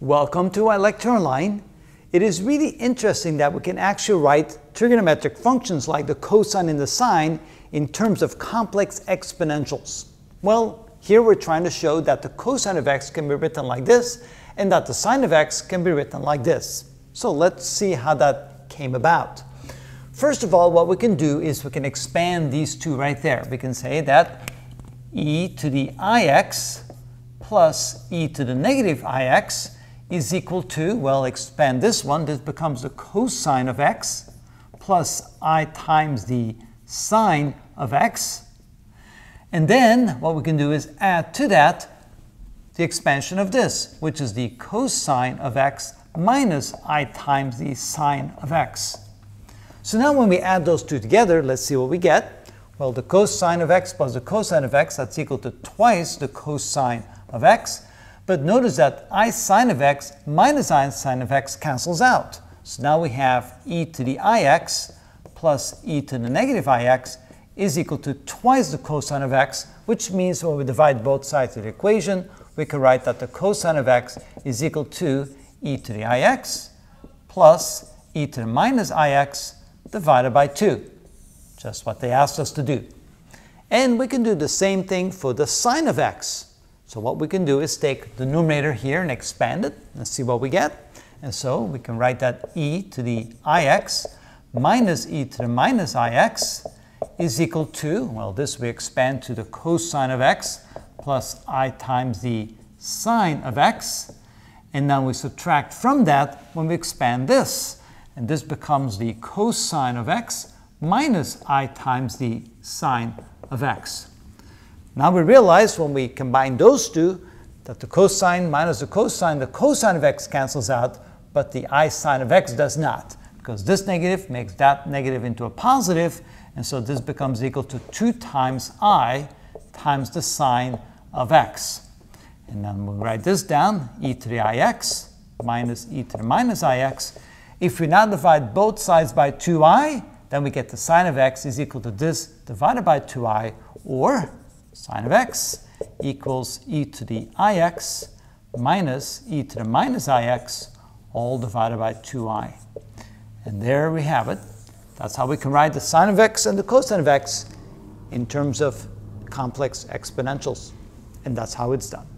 Welcome to our lecture line. It is really interesting that we can actually write trigonometric functions like the cosine and the sine in terms of complex exponentials. Well, here we're trying to show that the cosine of x can be written like this and that the sine of x can be written like this. So let's see how that came about. First of all, what we can do is we can expand these two right there. We can say that e to the ix plus e to the negative ix is equal to, well, expand this one. This becomes the cosine of x plus I times the sine of x. And then what we can do is add to that the expansion of this, which is the cosine of x minus I times the sine of x. So now when we add those two together, let's see what we get. Well, the cosine of x plus the cosine of x, that's equal to twice the cosine of x. But notice that I sine of x minus I sine of x cancels out. So now we have e to the ix plus e to the negative ix is equal to twice the cosine of x, which means when we divide both sides of the equation, we can write that the cosine of x is equal to e to the ix plus e to the minus ix divided by 2, just what they asked us to do. And we can do the same thing for the sine of x. So what we can do is take the numerator here and expand it. Let's see what we get. And so we can write that e to the ix minus e to the minus ix is equal to, well, this we expand to the cosine of x plus I times the sine of x. And now we subtract from that when we expand this. And this becomes the cosine of x minus I times the sine of x. Now we realize when we combine those two that the cosine minus the cosine of x cancels out, but the I sine of x does not, because this negative makes that negative into a positive, and so this becomes equal to 2 times I times the sine of x. And then we'll write this down, e to the ix minus e to the minus ix. If we now divide both sides by 2i, then we get the sine of x is equal to this divided by 2i, or sine of x equals e to the ix minus e to the minus ix, all divided by 2i. And there we have it. That's how we can write the sine of x and the cosine of x in terms of complex exponentials. And that's how it's done.